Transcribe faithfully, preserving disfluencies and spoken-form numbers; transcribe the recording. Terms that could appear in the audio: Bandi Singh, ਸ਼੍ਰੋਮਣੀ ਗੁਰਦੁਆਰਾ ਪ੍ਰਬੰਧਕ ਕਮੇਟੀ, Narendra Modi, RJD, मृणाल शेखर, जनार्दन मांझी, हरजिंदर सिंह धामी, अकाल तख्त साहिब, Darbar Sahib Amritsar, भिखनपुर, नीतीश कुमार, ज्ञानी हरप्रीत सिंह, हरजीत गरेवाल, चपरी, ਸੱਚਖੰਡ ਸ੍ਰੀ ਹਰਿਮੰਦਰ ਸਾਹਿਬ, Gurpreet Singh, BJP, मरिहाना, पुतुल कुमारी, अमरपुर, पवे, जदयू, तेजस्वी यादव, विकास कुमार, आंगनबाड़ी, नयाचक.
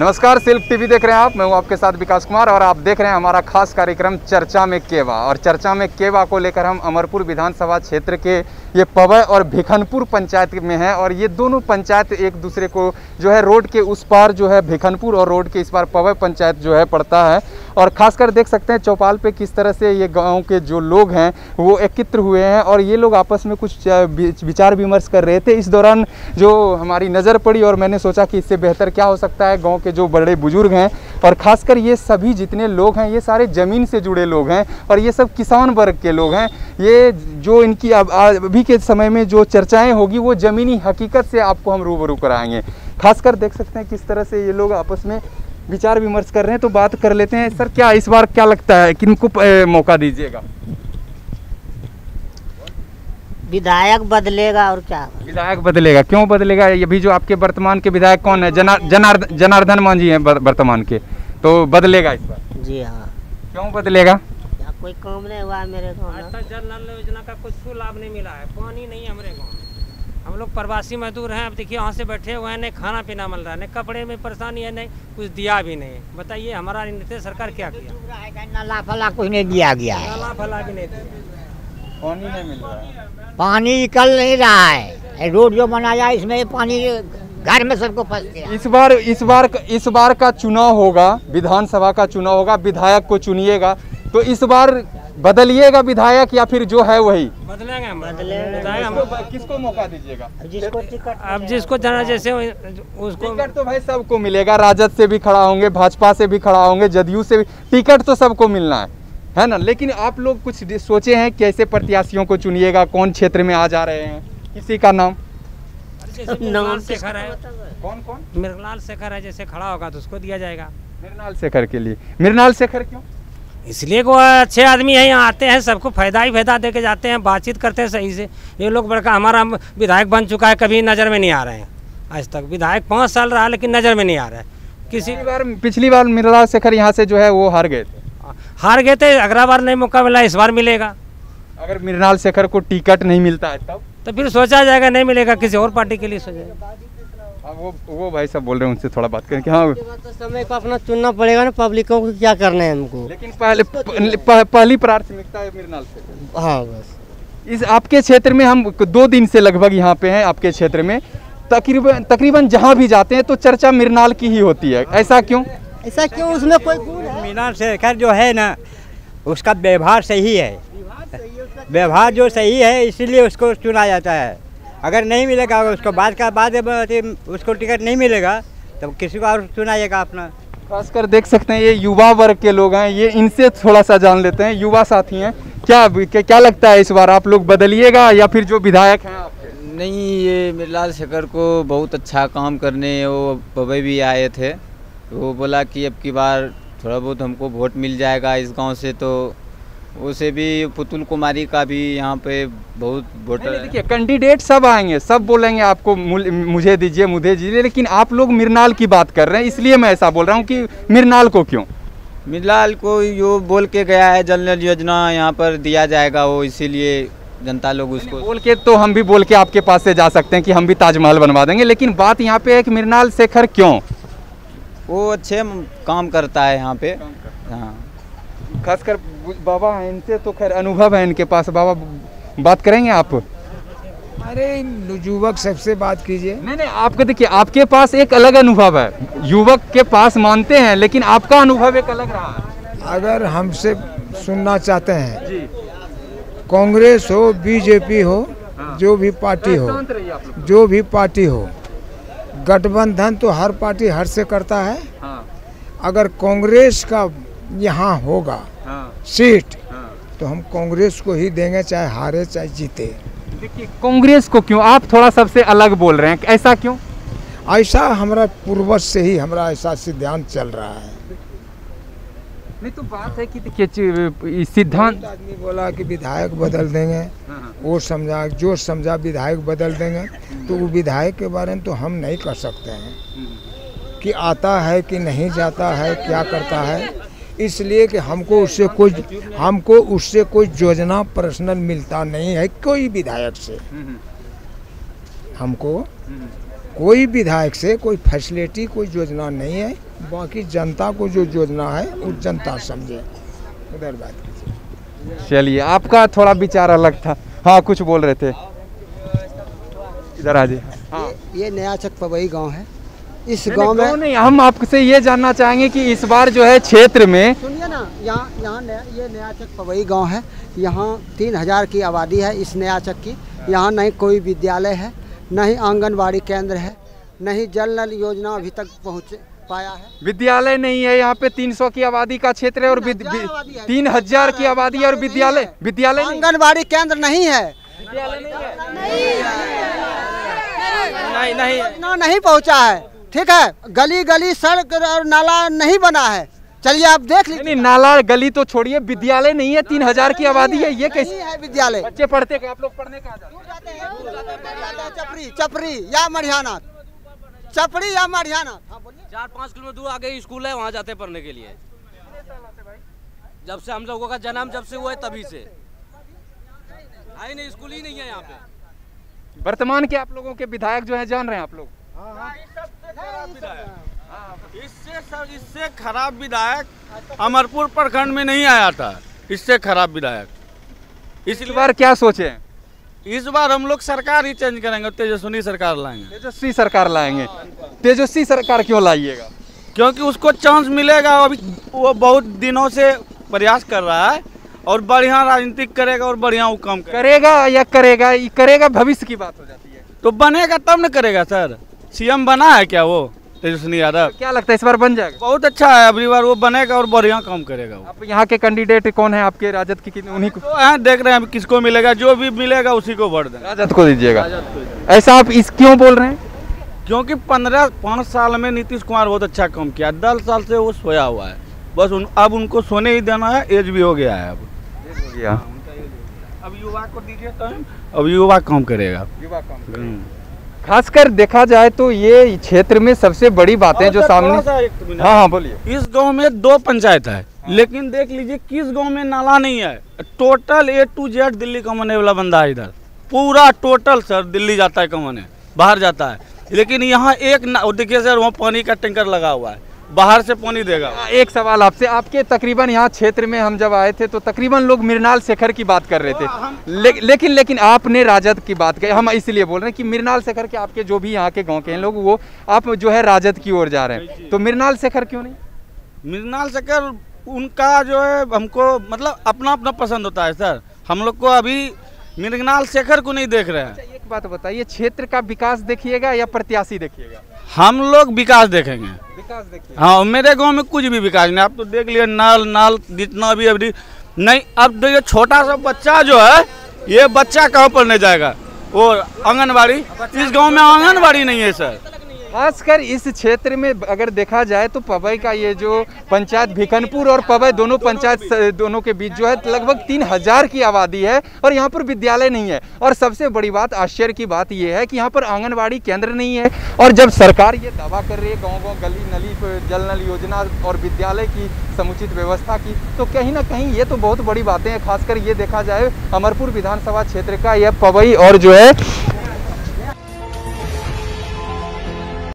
नमस्कार, silk TV देख रहे हैं आप। मैं हूं आपके साथ विकास कुमार और आप देख रहे हैं हमारा खास कार्यक्रम चर्चा में केवा। और चर्चा में केवा को लेकर हम अमरपुर विधानसभा क्षेत्र के ये पवे और भिखनपुर पंचायत में हैं। और ये दोनों पंचायत एक दूसरे को जो है रोड के उस पार जो है भिखनपुर और रोड के इस पार पवे पंचायत जो है पड़ता है। और ख़ासकर देख सकते हैं चौपाल पे किस तरह से ये गांव के जो लोग हैं वो एकत्र हुए हैं और ये लोग आपस में कुछ विचार विमर्श कर रहे थे। इस दौरान जो हमारी नज़र पड़ी और मैंने सोचा कि इससे बेहतर क्या हो सकता है। गांव के जो बड़े बुजुर्ग हैं और ख़ासकर ये सभी जितने लोग हैं ये सारे ज़मीन से जुड़े लोग हैं और ये सब किसान वर्ग के लोग हैं। ये जो इनकी अब अभी के समय में जो चर्चाएँ होगी वो ज़मीनी हकीकत से आपको हम रूबरू कराएँगे। खासकर देख सकते हैं किस तरह से ये लोग आपस में विचार विमर्श कर रहे हैं। तो बात कर लेते हैं। सर, क्या इस बार क्या लगता है किनको मौका दीजिएगा? विधायक बदलेगा और क्या? विधायक बदलेगा। क्यों बदलेगा? ये भी जो आपके वर्तमान के विधायक कौन है? जना, जनार्दन जनार्दन मांझी हैं वर्तमान के। तो बदलेगा इस बार? जी हाँ। क्यों बदलेगा? कोई काम नहीं हुआ मेरे गाँव में। आज तक जल नल योजना का कुछ लाभ नहीं मिला है। पानी नहीं है हमारे गाँव में। हम लोग प्रवासी मजदूर हैं। अब देखिए यहाँ से बैठे हुए हैं, नहीं खाना पीना मिल रहा है, नहीं कपड़े में परेशानी है, नहीं कुछ दिया भी नहीं। बताइए हमारा नीतीश सरकार क्या किया? नाला फला कुछ नहीं दिया गया है। नाला फला भी नहीं दिया। पानी नहीं मिल रहा है। पानी निकल नहीं रहा है। रोड जो बनाया इसमें पानी घर में सबको फंस गया। इस बार इस बार इस बार का चुनाव होगा, विधानसभा का चुनाव होगा, विधायक को चुनिएगा। तो इस बार बदलिएगा विधायक या फिर जो है वही बदलेंगे? हम बदलेंगे। हम किसको मौका दीजिएगा? जिसको टिकट, अब जिसको जाना जैसे उसको। टिकट तो भाई सबको मिलेगा। राजद से भी खड़ा होंगे, भाजपा से भी खड़ा होंगे, जदयू से भी। टिकट तो सबको मिलना है, है ना। लेकिन आप लोग कुछ सोचे हैं कैसे प्रत्याशियों को चुनिएगा? कौन क्षेत्र में आ जा रहे हैं? किसी का नाम? मृणाल शेखर है। कौन कौन? मृणाल शेखर है, जैसे खड़ा होगा तो उसको दिया जाएगा। मृणाल शेखर के लिए। मृणाल शेखर क्यों? इसलिए वो अच्छे आदमी है, यहाँ आते हैं, सबको फायदा ही फायदा दे के जाते हैं, बातचीत करते हैं सही से। ये लोग बड़का हमारा विधायक बन चुका है, कभी नज़र में नहीं आ रहे हैं। आज तक विधायक पाँच साल रहा लेकिन नज़र में नहीं आ रहा है किसी बार। पिछली बार मृणाल शेखर यहाँ से जो है वो हार गए थे। हार गए थे। अगला बार नहीं मौका मिला, इस बार मिलेगा। अगर मृणाल शेखर को टिकट नहीं मिलता है तब तो फिर सोचा जाएगा। नहीं मिलेगा किसी और पार्टी के लिए सोचा। वो वो भाई साहब बोल रहे हैं, उनसे थोड़ा बात करें। हाँ, तो समय को अपना चुनना पड़ेगा ना। पब्लिकों को क्या करना है हमको। लेकिन पहले तो पहली पह, पह, प्राथमिकता है मृणाल से। हाँ बस। इस आपके क्षेत्र में हम दो दिन से लगभग यहाँ पे हैं। आपके क्षेत्र में तकरीबन तकरीबन जहाँ भी जाते हैं तो चर्चा मृणाल की ही होती है। ऐसा क्यों? ऐसा क्यों? उसमें कोई मृणाल शेखर जो है ना, उसका व्यवहार सही है। व्यवहार जो सही है इसीलिए उसको चुना जाता है। अगर नहीं मिलेगा, अगर उसको बाद का बाद उसको टिकट नहीं मिलेगा तब किसी को और चुनाइएगा अपना। खासकर देख सकते हैं ये युवा वर्ग के लोग हैं। ये इनसे थोड़ा सा जान लेते हैं। युवा साथी हैं, क्या क्या लगता है इस बार आप लोग बदलिएगा या फिर जो विधायक हैं आपके? नहीं, ये मृणाल शेखर को बहुत अच्छा काम करने वो पवे भी आए थे। वो बोला कि अब की बार थोड़ा बहुत हमको वोट मिल जाएगा इस गाँव से। तो उसे भी पुतुल कुमारी का भी यहाँ पे बहुत वोटर। देखिए कैंडिडेट सब आएंगे, सब बोलेंगे आपको मुझे दीजिए मुझे दीजिए, लेकिन आप लोग मृणाल की बात कर रहे हैं। इसलिए मैं ऐसा बोल रहा हूँ कि मृणाल को क्यों? मृणाल को यो बोल के गया है जल नल योजना यहाँ पर दिया जाएगा वो, इसीलिए जनता लोग उसको बोल के। तो हम भी बोल के आपके पास से जा सकते हैं कि हम भी ताजमहल बनवा देंगे, लेकिन बात यहाँ पे है कि मृणाल शेखर क्यों? वो अच्छे काम करता है यहाँ पे। हाँ, खासकर बाबा हैं, इनसे तो खैर अनुभव है इनके पास। बाबा बात करेंगे आप हमारे युवक सबसे बात कीजिए। नहीं नहीं, आपको देखिए आपके पास एक अलग अनुभव है, युवक के पास मानते हैं, लेकिन आपका अनुभव एक अलग रहा है। अगर हमसे सुनना चाहते हैं, कांग्रेस हो, बीजेपी हो, जो भी पार्टी हो जो भी पार्टी हो गठबंधन तो हर पार्टी हर से करता है। अगर कांग्रेस का यहाँ होगा सीट तो हम कांग्रेस को ही देंगे, चाहे हारे चाहे जीते। देखिए कांग्रेस को क्यों? आप थोड़ा सबसे अलग बोल रहे हैं, ऐसा क्यों? ऐसा हमारा पूर्वज से ही हमारा ऐसा सिद्धांत चल रहा है। नहीं तो बात है कि देखिए सिद्धांत। आदमी बोला कि विधायक बदल देंगे, वो समझा जो समझा विधायक बदल देंगे, तो वो विधायक के बारे में तो हम नहीं कर सकते हैं कि आता है कि नहीं जाता है, क्या करता है। इसलिए कि हमको उससे कुछ हमको उससे कोई योजना पर्सनल मिलता नहीं है। कोई विधायक से हमको कोई विधायक से कोई फैसिलिटी कोई योजना नहीं है। बाकी जनता को जो योजना है वो जनता समझे, उधर बात कीजिए। चलिए, आपका थोड़ा विचार अलग था। हाँ, कुछ बोल रहे थे, इधर आ जाइए। हाँ, ये, ये नयाचक पवे गांव है। इस गांव में नहीं, हम आपसे ये जानना चाहेंगे कि इस बार जो है क्षेत्र में, सुनिए ना, यहाँ यहाँ ये नयाचक पवे गांव है। यहाँ तीन हजार की आबादी है इस नयाचक की। यहाँ नहीं कोई विद्यालय है, न ही आंगनबाड़ी केंद्र है, न ही जल नल योजना अभी तक पहुँच पाया है। विद्यालय नहीं है यहाँ पे। तीन सौ की आबादी का क्षेत्र है और तीन हजार की आबादी है और विद्यालय विद्यालय आंगनबाड़ी केंद्र नहीं है, नहीं नहीं नहीं पहुँचा है। ठीक है, गली गली सड़क और नाला नहीं बना है। चलिए आप देख लीजिए। नहीं, नाला गली तो छोड़िए, विद्यालय नहीं है। तीन हजार की आबादी है, ये कैसे है विद्यालय? बच्चे पढ़ते हैं, आप लोग पढ़ने कहाँ जाते हैं? चपरी चपरी या मरिहाना, चपरी या मरिहाना। चार पाँच किलोमीटर दूर आगे स्कूल है, वहाँ जाते हैं पढ़ने के लिए। जब से हम लोगों का जन्म जब से हुआ है तभी से आई नहीं, स्कूल ही नहीं है यहाँ पे। वर्तमान के आप लोगों के विधायक जो है, जान रहे हैं आप लोग, इससे सब इससे खराब विधायक अमरपुर प्रखंड में नहीं आया था, इससे खराब विधायक। इस बार क्या सोचे? इस बार हम लोग सरकार ही चेंज करेंगे, तेजस्वी सरकार लाएंगे। तेजस्वी सरकार लाएंगे। तेजस्वी सरकार क्यों लाइएगा? क्योंकि उसको चांस मिलेगा। अभी वो बहुत दिनों से प्रयास कर रहा है और बढ़िया राजनीति करेगा और बढ़िया वो काम करेगा। या करेगा करेगा भविष्य की बात हो जाती है, तो बनेगा तब न करेगा। सर, सीएम बना है क्या वो तेजस्वी यादव? क्या लगता है इस बार बन जाएगा? बहुत अच्छा है, अगली बार वो बनेगा और बढ़िया काम करेगा। आप यहाँ के कैंडिडेट कौन है आपके राजद की? उन्हीं को तो देख रहे हैं, किसको मिलेगा, जो भी मिलेगा उसी को वोट दें, राजद को दीजिएगा। ऐसा आप इस क्यों बोल रहे हैं? क्योंकि पंद्रह पाँच साल में नीतीश कुमार बहुत अच्छा काम किया। दस साल से वो सोया हुआ है, बस उन, अब उनको सोने ही देना है। एज भी हो गया है, अब अब युवा को दीजिए टाइम, अब युवा काम करेगा। युवा खासकर देखा जाए तो ये क्षेत्र में सबसे बड़ी बातें जो सामने। हाँ हाँ बोलिए। इस गांव में दो पंचायत है, लेकिन देख लीजिए किस गांव में नाला नहीं है। Total A to Z Delhi कमाने वाला बंदा है इधर, पूरा टोटल। सर, दिल्ली जाता है कमाने, बाहर जाता है, लेकिन यहाँ एक देखिए सर, वहाँ पानी का टैंकर लगा हुआ है, बाहर से पानी देगा। एक सवाल आपसे, आपके तकरीबन यहाँ क्षेत्र में हम जब आए थे तो तकरीबन लोग मृणाल शेखर की बात कर रहे थे, ले, लेकिन लेकिन आपने राजद की बात कही। हम इसलिए बोल रहे हैं कि मृणाल शेखर के आपके जो भी यहाँ के गांव के हैं लोग, वो आप जो है राजद की ओर जा रहे हैं, तो मृणाल शेखर क्यों नहीं? मृणाल शेखर उनका जो है, हमको मतलब अपना अपना पसंद होता है सर। हम लोग को अभी मृणाल शेखर को नहीं देख रहे हैं। एक बात बताइए, क्षेत्र का विकास देखिएगा या प्रत्याशी देखिएगा? हम लोग विकास देखेंगे, विकास देखेंगे। हाँ, मेरे गांव में कुछ भी विकास नहीं। आप तो देख लिए, नल नल जितना भी अभी नहीं। अब देखिए, छोटा सा बच्चा जो है, ये बच्चा कहाँ पढ़ने जाएगा? वो आंगनबाड़ी, इस गांव में आंगनबाड़ी नहीं है सर। खासकर इस क्षेत्र में अगर देखा जाए तो पवे का ये जो पंचायत, भिखनपुर और पवे दोनों पंचायत, दोनों के बीच जो है लगभग तीन हजार की आबादी है और यहाँ पर विद्यालय नहीं है। और सबसे बड़ी बात, आश्चर्य की बात ये है कि यहाँ पर आंगनबाड़ी केंद्र नहीं है। और जब सरकार ये दावा कर रही है गाँव गाँव गली नली जल नल योजना और विद्यालय की समुचित व्यवस्था की, तो कहीं ना कहीं ये तो बहुत बड़ी बातें हैं। खासकर ये देखा जाए अमरपुर विधानसभा क्षेत्र का यह पवे और जो है